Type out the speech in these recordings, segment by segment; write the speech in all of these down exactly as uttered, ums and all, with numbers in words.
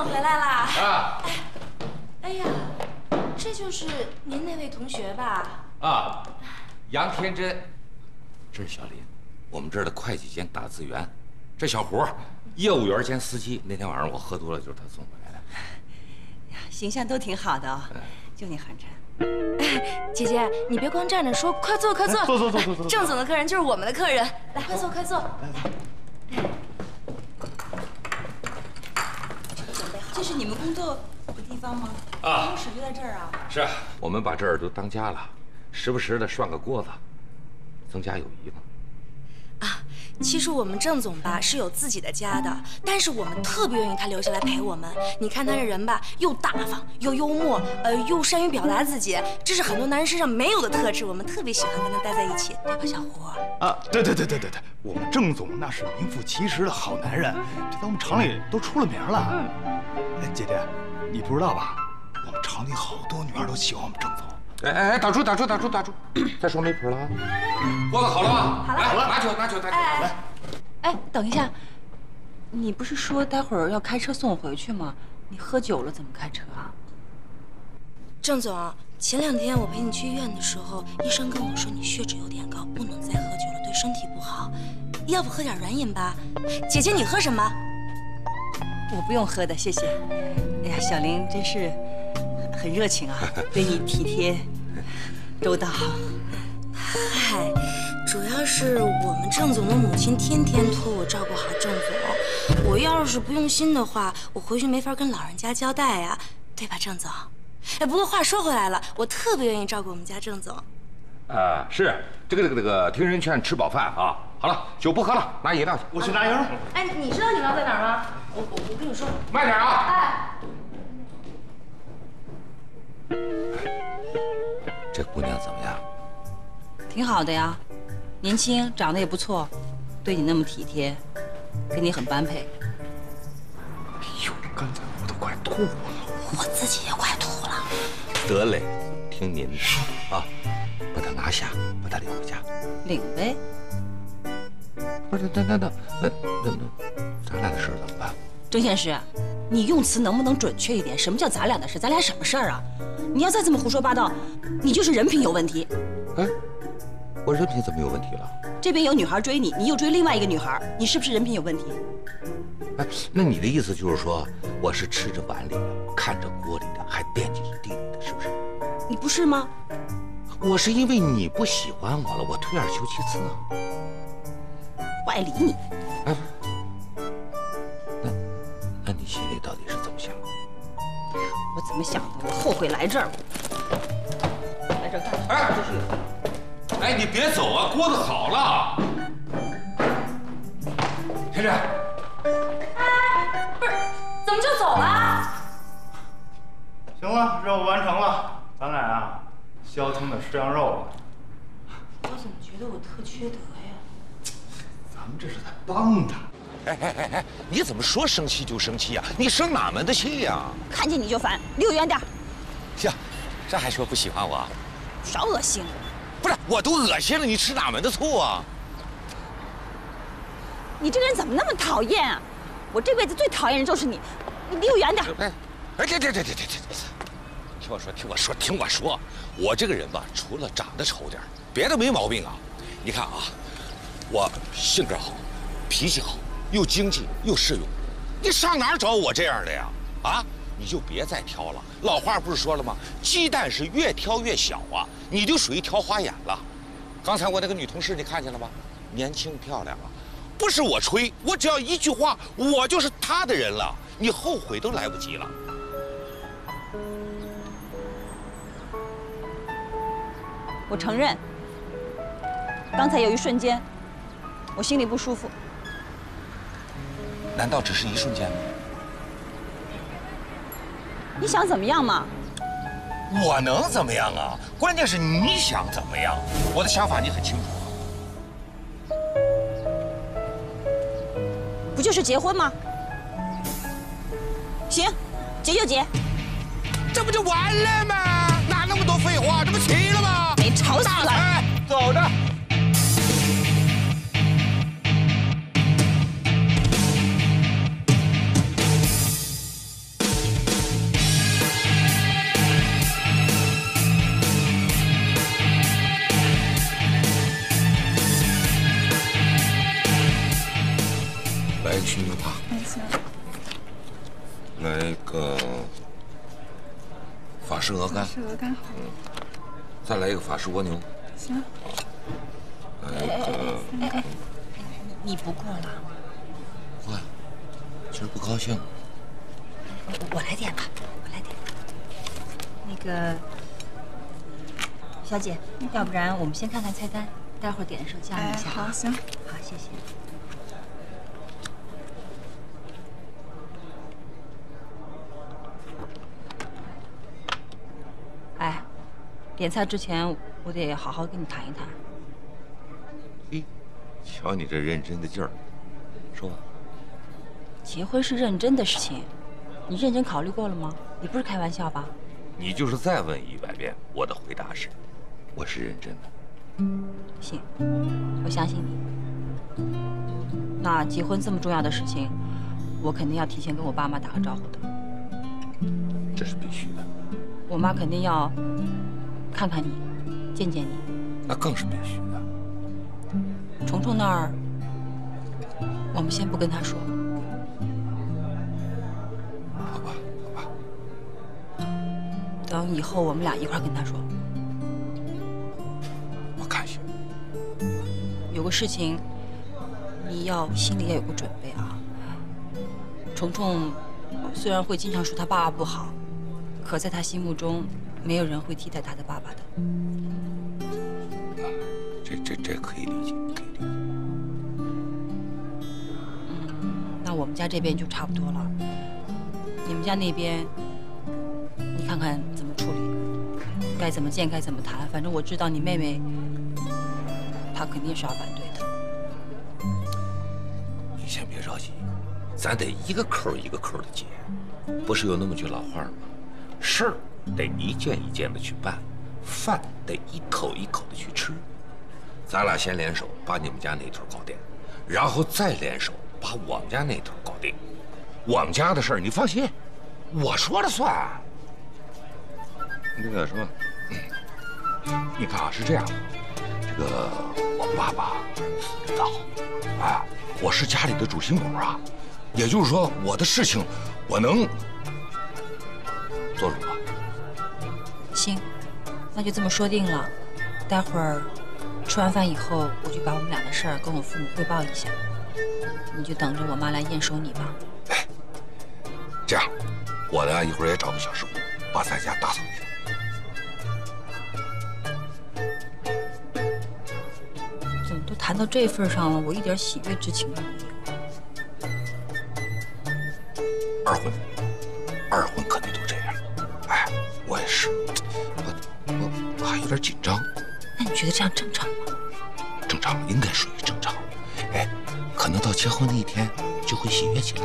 总回来啦！啊！哎，哎呀，这就是您那位同学吧？啊，杨天真，这是小林，我们这儿的会计兼打字员，这小胡，业务员兼司机。那天晚上我喝多了，就是他送回来的。形象都挺好的哦，就你寒碜。 哎，姐姐，你别光站着说，快坐，快坐，坐坐坐坐坐。郑总的客人就是我们的客人，来，快坐，快坐。来，准备好。这是你们工作的地方吗？啊，办公室就在这儿啊。是，我们把这儿都当家了，时不时的涮个锅子，增加友谊嘛。啊，其实我们郑总吧是有自己的家的，但是我们特别愿意他留下来陪我们。你看他这人吧，又大方又幽默，呃，又善于表达自己，这是很多男人身上没有的特质。我们特别喜欢跟他待在一起，对吧，小胡？啊，对对对对对对，我们郑总那是名副其实的好男人，这在我们厂里都出了名了。嗯，姐姐，你不知道吧？我们厂里好多女孩都喜欢我们郑总。 哎哎哎！打住打住打住打住！再说媒婆了啊！锅子好了吗？好了，好了，拿酒拿酒拿酒来。哎，等一下，你不是说待会儿要开车送我回去吗？你喝酒了怎么开车啊？郑总，前两天我陪你去医院的时候，医生跟我说你血脂有点高，不能再喝酒了，对身体不好。要不喝点软饮吧？姐姐，你喝什么？我不用喝的，谢谢。哎呀，小林真是。 很热情啊，对你体贴周到。嗨，主要是我们郑总的母亲天天托我照顾好郑总，我要是不用心的话，我回去没法跟老人家交代呀，对吧，郑总？哎，不过话说回来了，我特别愿意照顾我们家郑总。啊，是这个这个这个，听人劝，吃饱饭啊。好了，酒不喝了，拿饮料去。我去拿饮料。哎，你知道饮料在哪儿吗？我我我跟你说，慢点啊。哎。 这姑娘怎么样？挺好的呀，年轻，长得也不错，对你那么体贴，跟你很般配。哎呦，刚才我都快吐了，我自己也快吐了。得嘞，听您的啊，把她拿下，把她领回家。领呗。不是，那那那那那那，咱俩的事怎么办？郑先生，你用词能不能准确一点？什么叫咱俩的事？咱俩什么事儿啊？ 你要再这么胡说八道，你就是人品有问题。哎，我人品怎么有问题了？这边有女孩追你，你又追另外一个女孩，你是不是人品有问题？哎，那你的意思就是说，我是吃着碗里的，看着锅里的，还惦记着地里的，是不是？你不是吗？我是因为你不喜欢我了，我退而求其次啊。我爱理你。哎，那那你心里到底是怎么想的？ 我怎么想的？我后悔来这儿，来这儿干什么？哎，就是，哎，你别走啊，锅子好了。天真，哎，不是，怎么就走了？行了，任务完成了，咱俩啊，消停的吃羊肉了。我怎么觉得我特缺德呀？咱们这是在帮他。 哎哎哎哎！你怎么说生气就生气呀、啊？你生哪门的气呀、啊？看见你就烦，离我远点。呀，这还说不喜欢我？少恶心！不是，我都恶心了，你吃哪门的醋啊？你这个人怎么那么讨厌啊？我这辈子最讨厌人就是你，你离我远点。哎，哎，这这这这这这，听我说，听我说，听我说，我这个人吧，除了长得丑点，别的没毛病啊。你看啊，我性格好，脾气好。 又经济又适用，你上哪儿找我这样的呀？啊，你就别再挑了。老话不是说了吗？鸡蛋是越挑越小啊，你就属于挑花眼了。刚才我那个女同事你看见了吗？年轻漂亮啊，不是我吹，我只要一句话，我就是她的人了。你后悔都来不及了。我承认，刚才有一瞬间，我心里不舒服。 难道只是一瞬间吗？你想怎么样嘛？我能怎么样啊？关键是你想怎么样？我的想法你很清楚啊。不就是结婚吗？行，结就结。这不就完了吗？哪那么多废话？这不齐了吗？没吵死了。哎，走着。来一吃牛扒。来一个法式鹅肝。法式鹅肝好。嗯，再来一个法式蜗牛。行。来一个。哎哎，你不过了？不过，今儿不高兴。我来点吧，我来点。那个小姐，要不然我们先看看菜单，待会儿点的时候加一下。好，行。好，谢谢。 哎，点菜之前我得好好跟你谈一谈。嘿，瞧你这认真的劲儿，说吧。结婚是认真的事情，你认真考虑过了吗？你不是开玩笑吧？你就是再问一百遍，我的回答是，我是认真的。行，我相信你。那结婚这么重要的事情，我肯定要提前跟我爸妈打个招呼的。这是必须的。 我妈肯定要看看你，见见你，那更是必须的。虫虫那儿，我们先不跟她说。好吧，好吧。等以后我们俩一块跟她说。我看行。有个事情，你要心里也有个准备啊。虫虫虽然会经常说她爸爸不好。 可在他心目中，没有人会替代他的爸爸的。啊，这这这可以理解，可以理解。嗯，那我们家这边就差不多了。你们家那边，你看看怎么处理，该怎么见，该怎么谈。反正我知道你妹妹，她肯定是要反对的。你先别着急，咱得一个扣一个扣的解。不是有那么句老话吗？ 事儿得一件一件的去办，饭得一口一口的去吃。咱俩先联手把你们家那头搞定，然后再联手把我们家那头搞定。我们家的事儿你放心，我说了算。那个什么，你看啊，是这样的，这个我爸爸死得早，啊，我是家里的主心骨啊，也就是说我的事情我能。 做主吧。行，那就这么说定了。待会儿吃完饭以后，我就把我们俩的事儿跟我父母汇报一下，你就等着我妈来验收你吧。哎，这样，我呢一会儿也找个小师傅，把咱家打扫一下。怎么都谈到这份上了，我一点喜悦之情都没有。二婚，二婚可能。 我也是，我我还有点紧张。那你觉得这样正常吗？正常，应该属于正常。哎，可能到结婚那一天就会喜悦起来。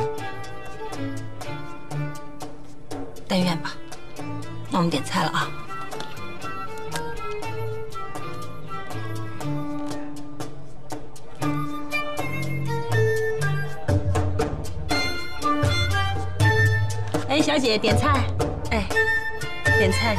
但愿吧。那我们点菜了啊。哎，小姐，点菜。哎。 点菜。